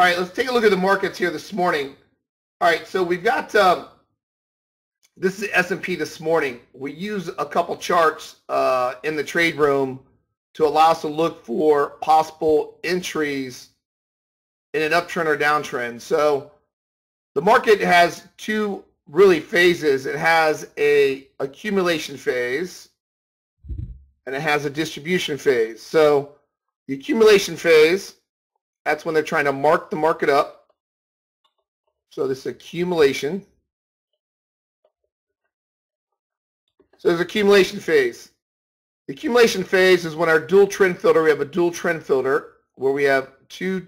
All right, let's take a look at the markets here this morning. All right, so we've got this is S&P this morning. We use a couple charts in the trade room to allow us to look for possible entries in an uptrend or downtrend. So the market has two really phases. It has a accumulation phase and it has a distribution phase. So the accumulation phase, that's when they're trying to mark the market up. So this accumulation. So there's accumulation phase. The accumulation phase is when our dual trend filter, we have a dual trend filter where we have two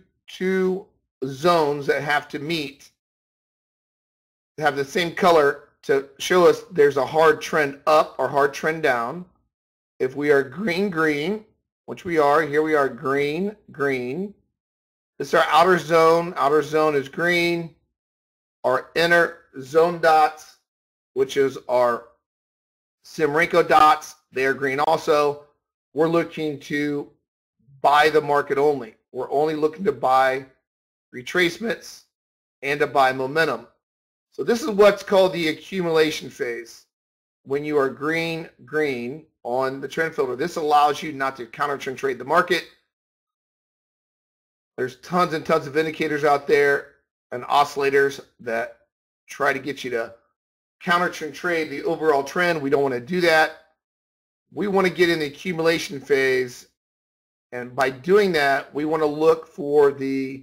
zones that have to meet, have the same color to show us there's a hard trend up or hard trend down. If we are green, green, which we are, here we are green, green. This is our outer zone is green, our inner zone dots, which is our Simrenko dots, they are green also. We're looking to buy the market only. We're only looking to buy retracements and to buy momentum. So this is what's called the accumulation phase. When you are green, green on the trend filter, this allows you not to counter trend trade the market. There's tons and tons of indicators out there and oscillators that try to get you to counter trend trade the overall trend. We don't want to do that. We want to get in the accumulation phase, and by doing that, we want to look for the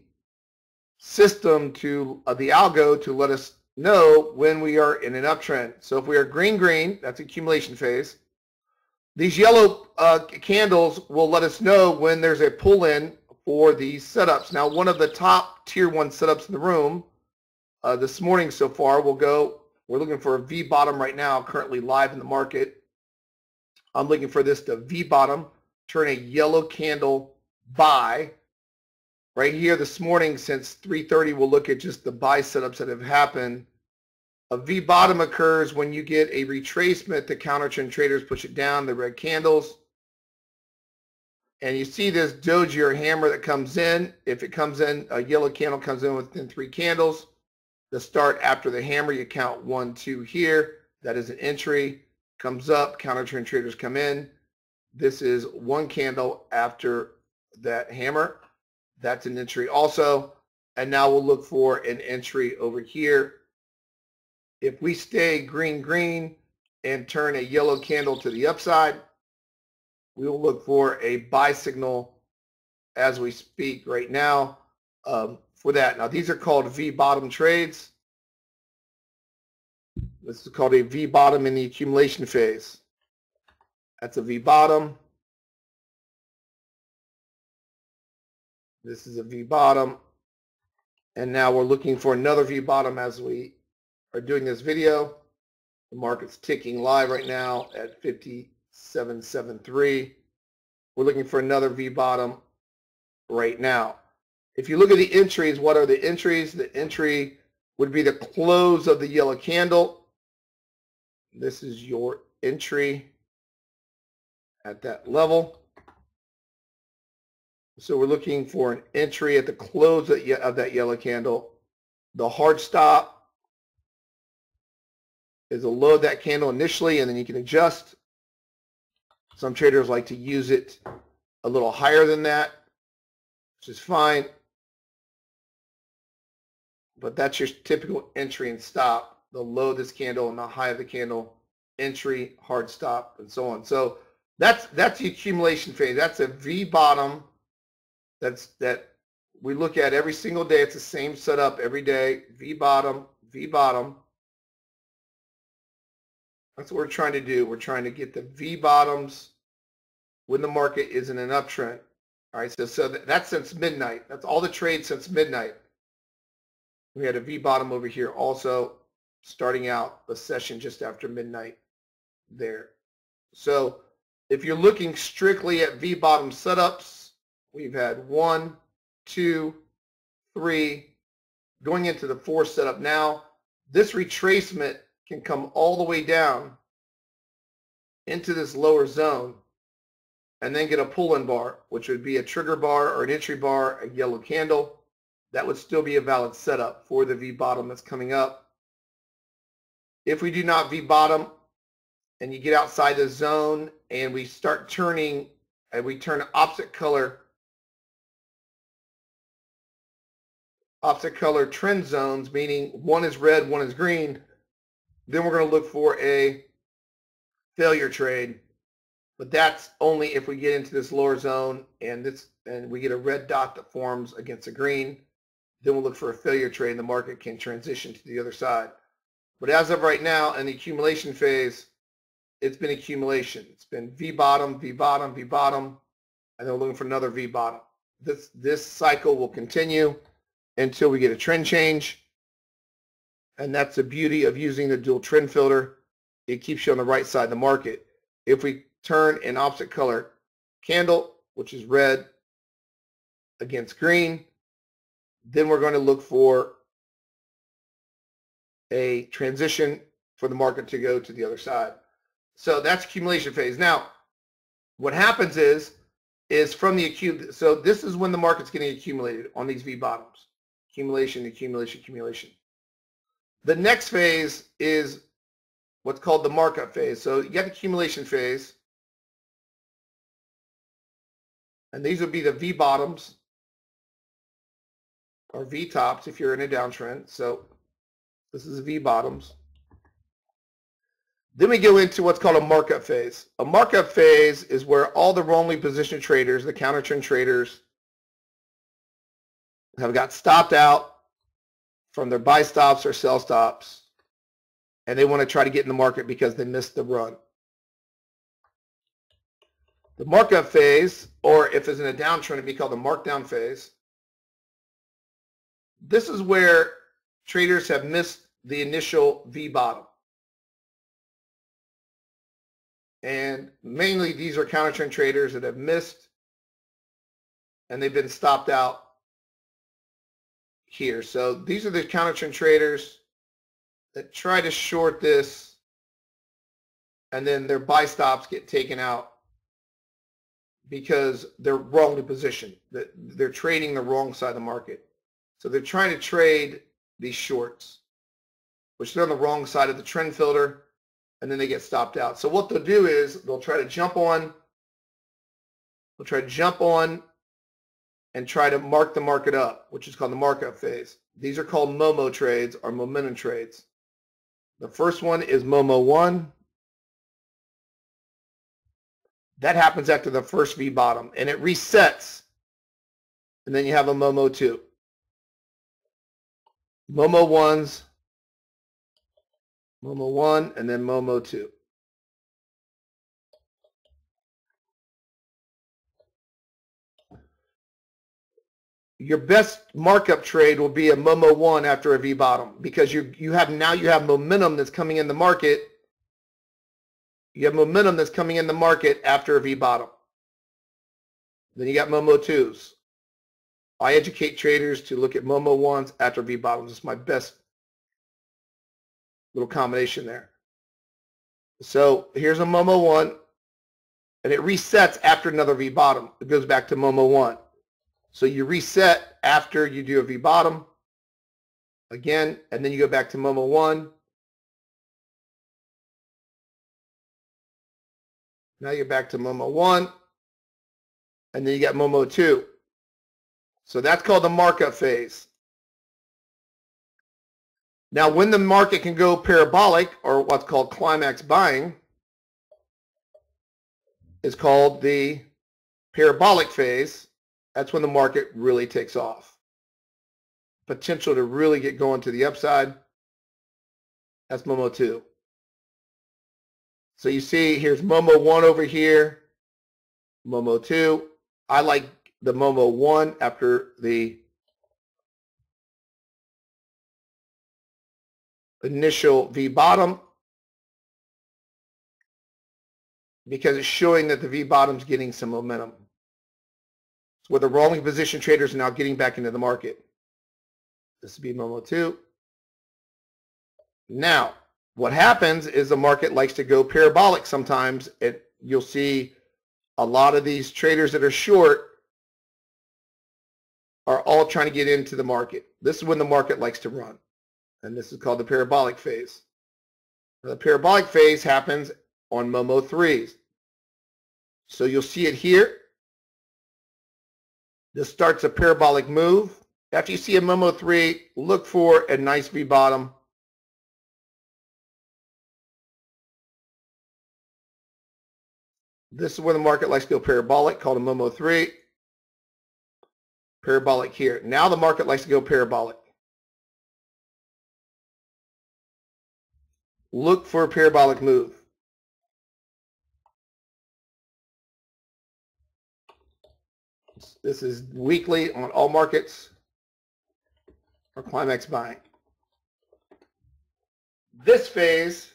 system to the algo to let us know when we are in an uptrend. So if we are green, green, that's accumulation phase. These yellow candles will let us know when there's a pull-in for these setups. Now, one of the top tier one setups in the room this morning so far will go. We're looking for a V bottom right now, currently live in the market. I'm looking for this to V bottom, turn a yellow candle buy. Right here this morning since 3:30, we'll look at just the buy setups that have happened. A V bottom occurs when you get a retracement, the counter trend traders push it down, the red candles. And you see this doji or hammer that comes in. If it comes in, a yellow candle comes in within 3 candles. The start after the hammer, you count 1, 2 here. That is an entry. Comes up, counter trend traders come in. This is 1 candle after that hammer. That's an entry also. And now we'll look for an entry over here. If we stay green, green and turn a yellow candle to the upside, we will look for a buy signal as we speak right now. For that. Now, these are called V-bottom trades. This is called a V-bottom in the accumulation phase. That's a V-bottom. This is a V-bottom. And now we're looking for another V-bottom as we are doing this video. The market's ticking live right now at 57.73. We're looking for another V-bottom right now. If you look at the entries, what are the entries? The entry would be the close of the yellow candle. This is your entry at that level. So we're looking for an entry at the close of that yellow candle. The hard stop is a low of that candle initially, and then you can adjust. Some traders like to use it a little higher than that, which is fine. But that's your typical entry and stop, the low of this candle and the high of the candle, entry, hard stop, and so on. So that's the accumulation phase. That's a V bottom that we look at every single day. It's the same setup every day, V bottom, V bottom. That's what we're trying to do. We're trying to get the V bottoms when the market is in an uptrend. All right, so that's since midnight. That's all the trades since midnight. We had a V-bottom over here also, starting out the session just after midnight there. So if you're looking strictly at V-bottom setups, we've had 1, 2, 3, going into the 4 setup now. This retracement can come all the way down into this lower zone and then get a pull-in bar, which would be a trigger bar or an entry bar, a yellow candle. that would still be a valid setup for the V bottom that's coming up. If we do not V bottom and you get outside the zone and we start turning and we turn opposite color trend zones, meaning one is red, one is green, then we're going to look for a failure trade. But that's only if we get into this lower zone and we get a red dot that forms against a green, then we'll look for a failure trade and the market can transition to the other side. But as of right now in the accumulation phase, it's been accumulation. It's been V bottom, V bottom, V bottom, and then we're looking for another V bottom. This cycle will continue until we get a trend change, and that's the beauty of using the dual trend filter. It keeps you on the right side of the market. If we turn an opposite color candle, which is red against green, then we're going to look for a transition for the market to go to the other side. So that's accumulation phase. Now what happens is from the accumulation, so this is when the market's getting accumulated on these V bottoms. Accumulation, accumulation, accumulation. The next phase is what's called the markup phase. So you got the accumulation phase, and these would be the V bottoms or V tops if you're in a downtrend. So this is V bottoms. Then we go into what's called a markup phase. A markup phase is where all the wrongly positioned traders, the counter trend traders, have got stopped out from their buy stops or sell stops, and they want to try to get in the market because they missed the run. The markup phase, or if it's in a downtrend, it'd be called the markdown phase. This is where traders have missed the initial V bottom. And mainly these are counter trend traders that have missed and they've been stopped out here. So these are the counter trend traders that try to short this and then their buy stops get taken out because they're wrongly positioned. They're trading the wrong side of the market. So they're trying to trade these shorts, which they're on the wrong side of the trend filter, and then they get stopped out. So what they'll do is they'll try to jump on and try to mark the market up, which is called the markup phase. These are called MOMO trades or momentum trades. The first one is MOMO 1. That happens after the first V bottom, and it resets, and then you have a MOMO 2. MOMO 1s, MOMO 1, and then MOMO 2. Your best markup trade will be a MOMO 1 after a V bottom, because you have momentum that's coming in the market. You have momentum that's coming in the market after a V bottom. Then you got MOMO 2s. I educate traders to look at MOMO 1s after V bottoms. It's my best little combination there. So here's a MOMO 1, and it resets after another V bottom. It goes back to MOMO 1. So you reset after you do a V bottom again, and then you go back to MOMO 1. Now you're back to MOMO 1, and then you got MOMO 2. So that's called the markup phase. Now when the market can go parabolic, or what's called climax buying, is called the parabolic phase. That's when the market really takes off. Potential to really get going to the upside. That's MOMO 2. So you see here's MOMO 1 over here, MOMO 2. I like the MOMO 1 after the initial V bottom, because it's showing that the V bottom's getting some momentum. It's where the wrongly positioned traders are now getting back into the market. This would be MOMO 2. Now, what happens is the market likes to go parabolic sometimes. You'll see a lot of these traders that are short are all trying to get into the market. This is when the market likes to run, and this is called the parabolic phase. Now, the parabolic phase happens on Momo 3s. So you'll see it here. This starts a parabolic move. After you see a Momo 3, look for a nice V bottom. This is where the market likes to go parabolic, called a Momo 3. Parabolic here. Now the market likes to go parabolic. Look for a parabolic move. This is weekly on all markets or climax buying. This phase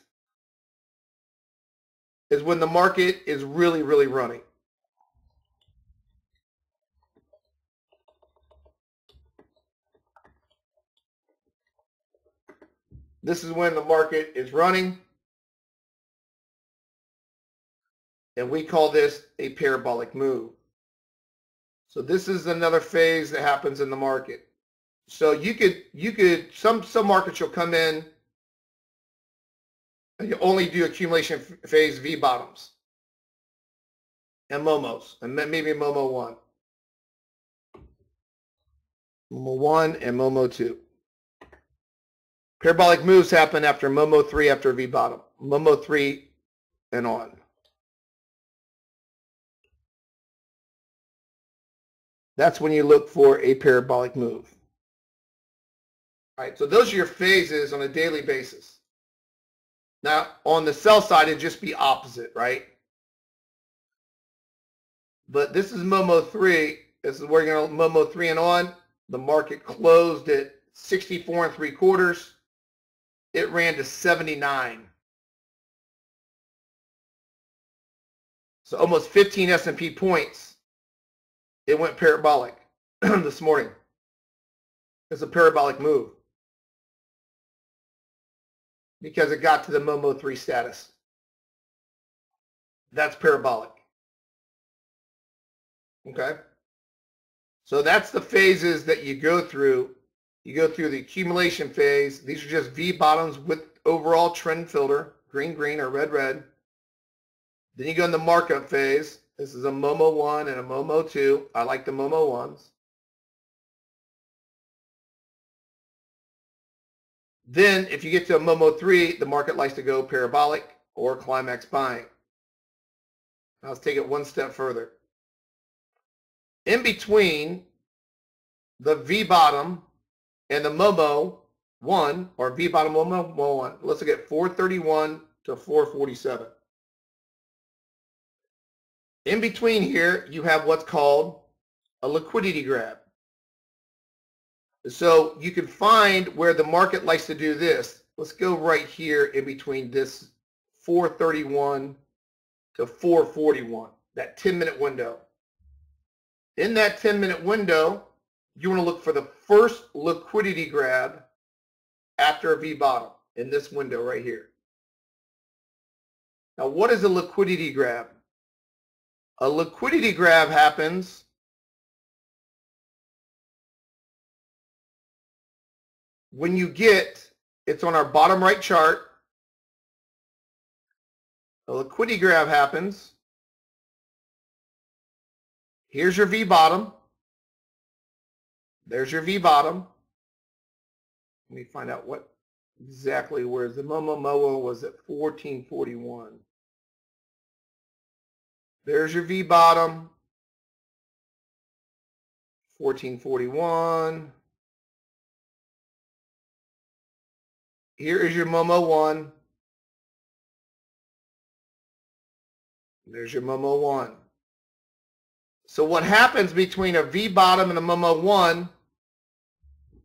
is when the market is really, really running. This is when the market is running, and we call this a parabolic move. So this is another phase that happens in the market. So some markets you'll come in and you only do accumulation phase V bottoms and Momos, and maybe Momo 1. Momo 1 and Momo 2. Parabolic moves happen after Momo 3, after V bottom. Momo 3 and on. That's when you look for a parabolic move. All right, so those are your phases on a daily basis. Now, on the sell side, it'd just be opposite, right? But this is Momo 3. This is where you're going to Momo 3 and on. The market closed at 64 3/4. It ran to 79. So almost 15 S&P points. It went parabolic this morning. It's a parabolic move because it got to the Momo 3 status. That's parabolic. Okay? So that's the phases that you go through. You go through the accumulation phase. These are just V bottoms with overall trend filter, green, green, or red, red. Then you go in the markup phase. This is a Momo 1 and a Momo 2. I like the Momo 1s. Then, if you get to a Momo 3, the market likes to go parabolic or climax buying. Now, let's take it one step further. In between the V bottom and the Momo 1, or V bottom Momo 1, let's look at 431 to 447. In between here, you have what's called a liquidity grab. So you can find where the market likes to do this. Let's go right here in between this 431 to 441, that 10-minute window. In that 10-minute window, you want to look for the first liquidity grab after a V bottom in this window right here. Now, what is a liquidity grab? A liquidity grab happens when you get, it's on our bottom right chart, a liquidity grab happens. Here's your V bottom. There's your V bottom. Let me find out what exactly where the Momo was at 1441. There's your V bottom, 1441. Here is your Momo 1. There's your Momo 1. So what happens between a V bottom and a Momo 1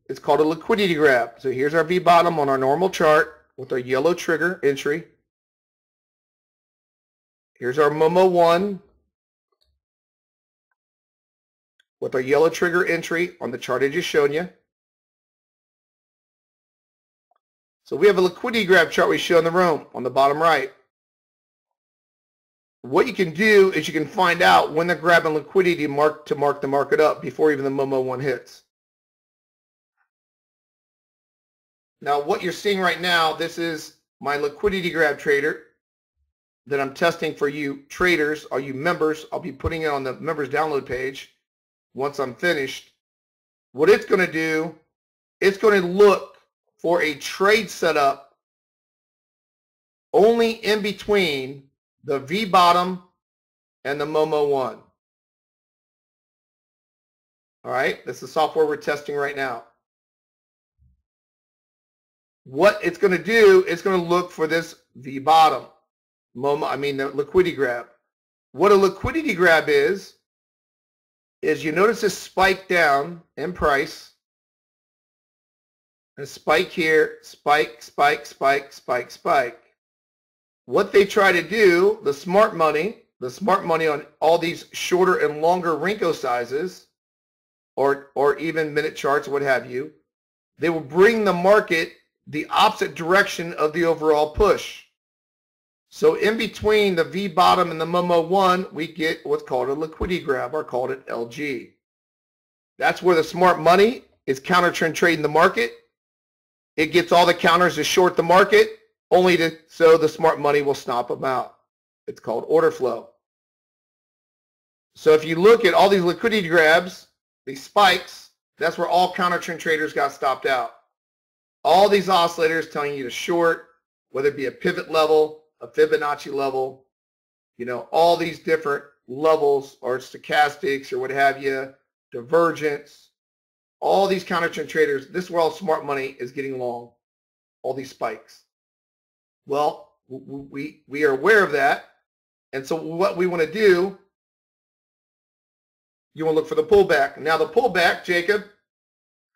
is called a liquidity grab. So here's our V bottom on our normal chart with our yellow trigger entry. Here's our Momo 1 with our yellow trigger entry on the chart I just showed you. So we have a liquidity grab chart we show in the room on the bottom right. What you can do is you can find out when they're grabbing liquidity to mark the market up before even the Momo one hits. Now what you're seeing right now, this is my liquidity grab trader that I'm testing for you traders, all you members. I'll be putting it on the members download page once I'm finished. What it's going to do, it's going to look for a trade setup only in between the V bottom and the Momo one. All right, that's the software we're testing right now. What it's going to do, it's going to look for this V bottom, the liquidity grab. What a liquidity grab is you notice this spike down in price, and spike here, spike, spike, spike, spike, spike. What they try to do, the smart money on all these shorter and longer Renko sizes, or even minute charts, what have you, they will bring the market the opposite direction of the overall push. So in between the V bottom and the Momo one, we get what's called a liquidity grab, or called an LG. That's where the smart money is counter trend trading the market. It gets all the counters to short the market, so the smart money will stop them out. It's called order flow. So if you look at all these liquidity grabs, these spikes, that's where all counter trend traders got stopped out. All these oscillators telling you to short, whether it be a pivot level, a Fibonacci level, you know, all these different levels, or stochastics, or what have you, divergence, all these counter trend traders, this is where all smart money is getting long, all these spikes. Well, we are aware of that, and so what we want to do, you want to look for the pullback. Now the pullback, Jacob,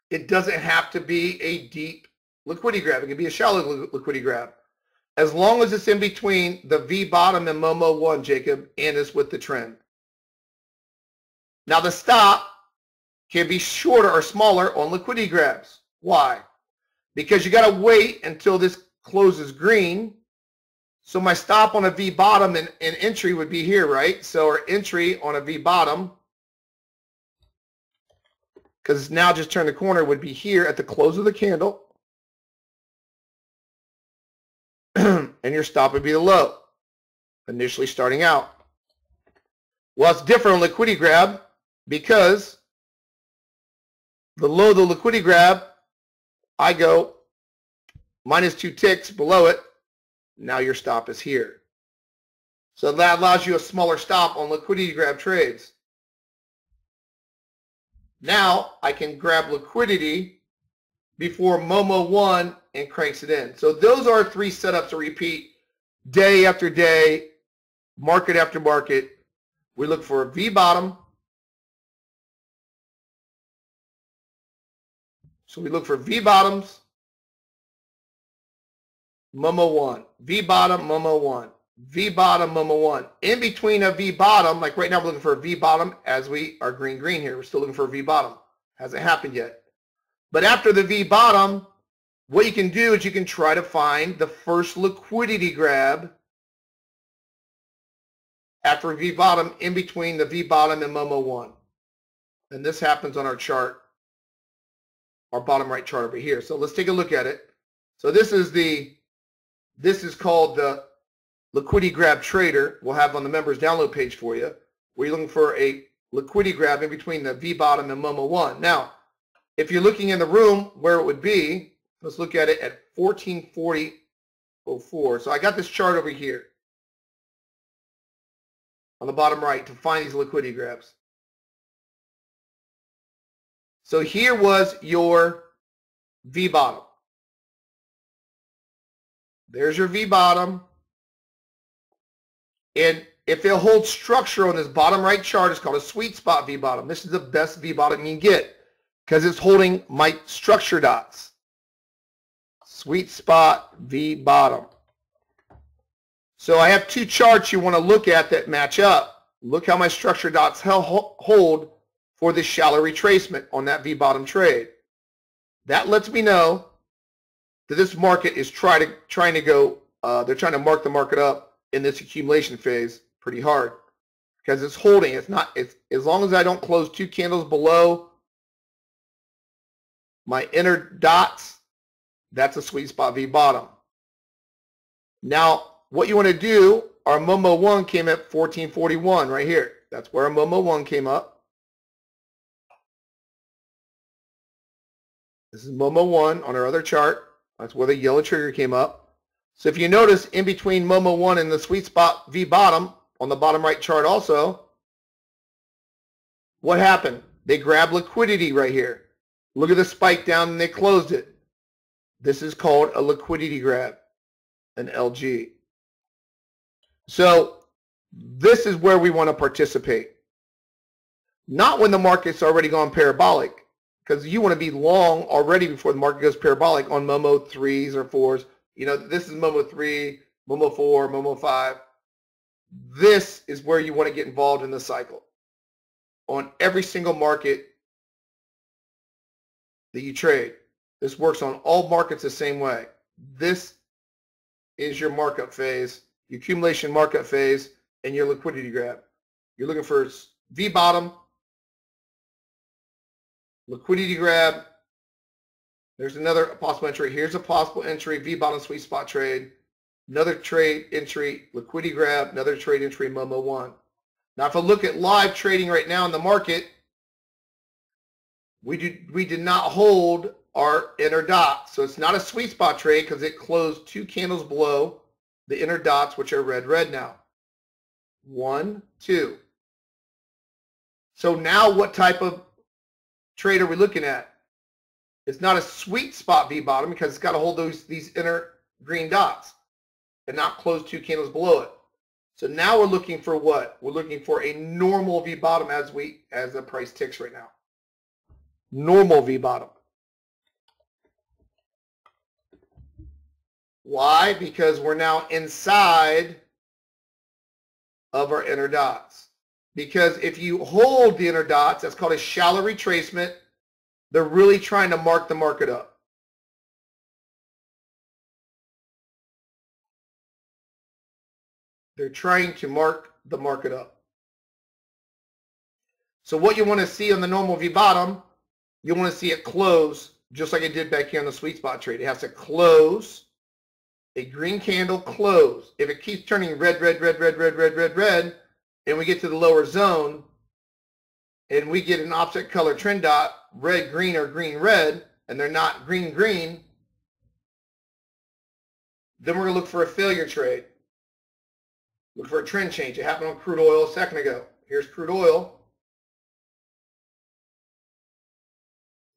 it doesn't have to be a deep liquidity grab. It can be a shallow liquidity grab, as long as it's in between the V bottom and Momo one, Jacob, and it's with the trend. Now the stop can be shorter or smaller on liquidity grabs. Why? Because you got to wait until this closes green. So my stop on a V bottom and entry would be here, right? So our entry on a V bottom, because it's now just turned the corner, would be here at the close of the candle. And your stop would be the low, initially starting out. Well, it's different on liquidity grab, because the low of the liquidity grab, I go minus two ticks below it. Now your stop is here. So that allows you a smaller stop on liquidity grab trades. Now I can grab liquidity before Momo 1 and cranks it in. So those are three setups to repeat day after day, market after market. We look for a V bottom. So we look for V bottoms, Momo 1, V bottom, Momo 1, V bottom, Momo 1. In between a V bottom, like right now we're looking for a V bottom as we are green here. We're still looking for a V bottom. Hasn't happened yet. But after the V bottom, what you can do is you can try to find the first liquidity grab after V bottom in between the V bottom and Momo 1. And this happens on our chart, our bottom right chart over here. So let's take a look at it. So this is called the liquidity grab trader. We'll have on the members download page for you. We're looking for a liquidity grab in between the V bottom and Momo 1. Now, if you're looking in the room where it would be, let's look at it at 1440.04. So I got this chart over here on the bottom right to find these liquidity grabs. So here was your V bottom. There's your V bottom. And if it holds structure on this bottom right chart, it's called a sweet spot V bottom. This is the best V bottom you can get, because it's holding my structure dots. Sweet spot V bottom. So I have two charts you want to look at that match up. Look how my structure dots hold for this shallow retracement on that V bottom trade. That lets me know that this market is trying to go, they're trying to mark the market up in this accumulation phase pretty hard because it's holding. It's not. It's as long as I don't close two candles below my inner dots, that's a sweet spot V bottom. Now, what you want to do, our MOMO 1 came at 1441 right here. That's where our MOMO 1 came up. This is MOMO 1 on our other chart. That's where the yellow trigger came up. So if you notice, in between MOMO 1 and the sweet spot V bottom, on the bottom right chart also, what happened? They grabbed liquidity right here. Look at the spike down and they closed it. This is called a liquidity grab, an LG. So this is where we want to participate. Not when the market's already gone parabolic, because you want to be long already before the market goes parabolic on MOMO 3s or 4s. You know, this is MOMO 3, MOMO 4, MOMO 5. This is where you want to get involved in the cycle on every single market that you trade. This works on all markets the same way. This is your markup phase, your accumulation markup phase, and your liquidity grab. You're looking for V bottom, liquidity grab. There's another possible entry. Here's a possible entry, V bottom sweet spot trade. Another trade entry, liquidity grab. Another trade entry, MOMO 1. Now, if I look at live trading right now in the market, we did not hold our inner dots. So it's not a sweet spot trade because it closed two candles below the inner dots, which are red, red now. 1, 2. So now what type of trade are we looking at? It's not a sweet spot V bottom because it's got to hold these inner green dots and not close two candles below it. So now we're looking for what? We're looking for a normal V bottom as the price ticks right now. Normal V bottom. Why? Because we're now inside of our inner dots. Because if you hold the inner dots, that's called a shallow retracement. They're really trying to mark the market up. They're trying to mark the market up. So what you want to see on the normal V bottom, you want to see it close just like it did back here on the sweet spot trade. It has to close, a green candle close. If it keeps turning red, red, red, red, red, red, red, red, and we get to the lower zone and we get an opposite color trend dot, red, green, or green, red, and they're not green, green, then we're going to look for a failure trade. Look for a trend change. It happened on crude oil a second ago. Here's crude oil.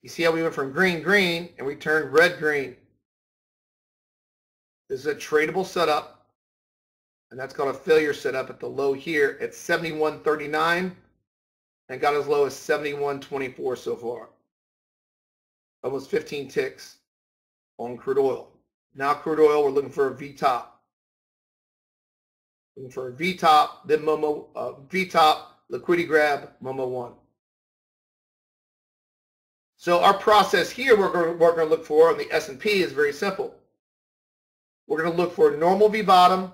You see how we went from green, green, and we turned red, green. This is a tradable setup, and that's called a failure setup at the low here at 71.39 and got as low as 71.24 so far. Almost 15 ticks on crude oil. Now crude oil, we're looking for a V-top. Looking for a V-top, then MOMO, V-top, liquidity grab, MOMO 1. So our process here we're going to look for on the S&P is very simple. We're going to look for a normal V bottom.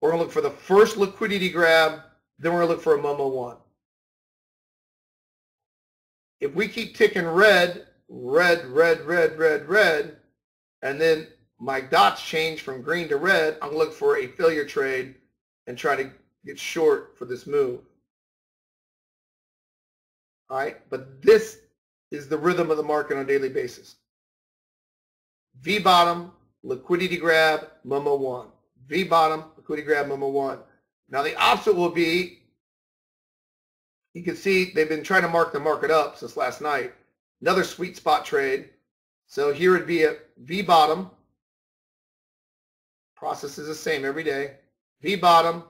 We're going to look for the first liquidity grab. Then we're going to look for a MOMO 1. If we keep ticking red, red, red, red, red, red, and then my dots change from green to red, I'm going to look for a failure trade and try to get short for this move. All right, but this is the rhythm of the market on a daily basis. V bottom, liquidity grab, MOMO 1. V bottom, liquidity grab, MOMO 1. Now the opposite will be, you can see they've been trying to mark the market up since last night. Another sweet spot trade. So here would be a V bottom. Process is the same every day. V bottom,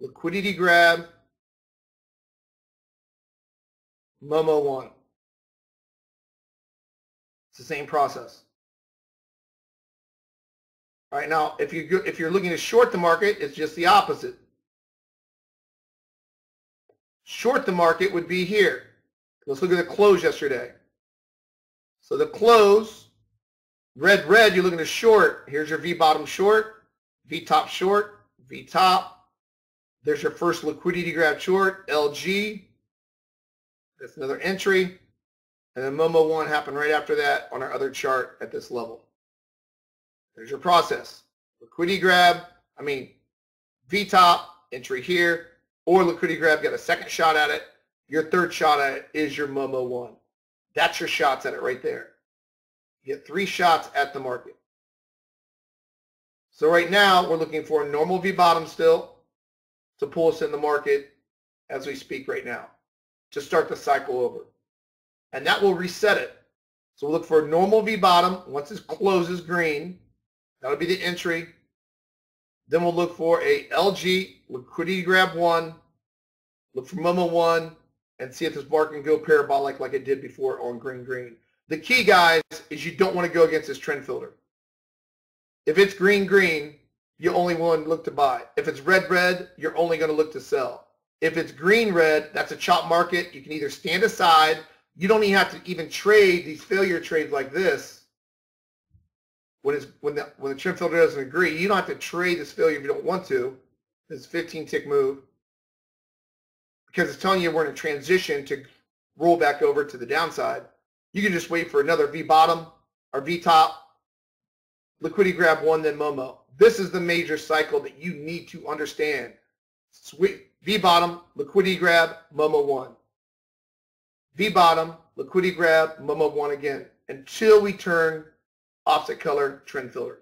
liquidity grab, MOMO 1. It's the same process. All right, now if you're looking to short the market, it's just the opposite. Short the market would be here. Let's look at the close yesterday. So the close, red, red, you're looking to short. Here's your V bottom short, V top short, V top, There's your first liquidity grab short, LG. That's another entry. And then Momo 1 happened right after that on our other chart at this level. There's your process. Liquidity grab, V-top, entry here, or liquidity grab, got a second shot at it. Your third shot at it is your Momo 1. That's your shots at it right there. You get 3 shots at the market. So right now, we're looking for a normal V-bottom still to pull us in the market as we speak right now to start the cycle over. And that will reset it. So we'll look for a normal V-bottom. Once it closes green, that'll be the entry. Then we'll look for a LG liquidity grab 1, look for Momo 1, and see if this market can go parabolic like it did before on green. The key, guys, is you don't want to go against this trend filter. If it's green, you only want to look to buy. If it's red, you're only going to look to sell. If it's green-red, that's a chop market. You can either stand aside. You don't even have to even trade these failure trades like this. When the trend filter doesn't agree, you don't have to trade this failure if you don't want to. This 15-tick move. Because it's telling you we're in a transition to roll back over to the downside. You can just wait for another V-bottom or V-top. Liquidity grab 1, then Momo. This is the major cycle that you need to understand. V-bottom, liquidity grab, Momo 1. V-bottom, liquidity grab, Momo 1 again, until we turn opposite color trend filter.